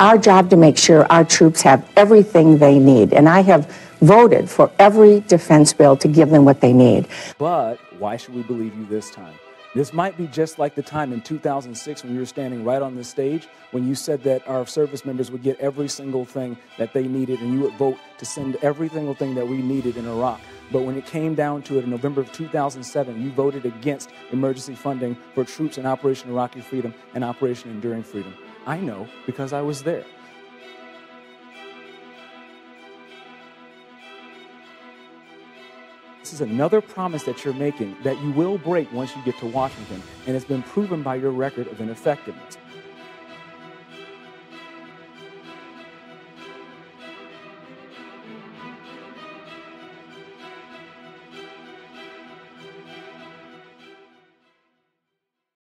our job to make sure our troops have everything they need. And I have voted for every defense bill to give them what they need. But why should we believe you this time? This might be just like the time in 2006 when you were standing right on this stage when you said that our service members would get every single thing that they needed and you would vote to send every single thing that we needed in Iraq. But when it came down to it in November of 2007, you voted against emergency funding for troops in Operation Iraqi Freedom and Operation Enduring Freedom. I know because I was there. This is another promise that you're making that you will break once you get to Washington, and it's been proven by your record of ineffectiveness.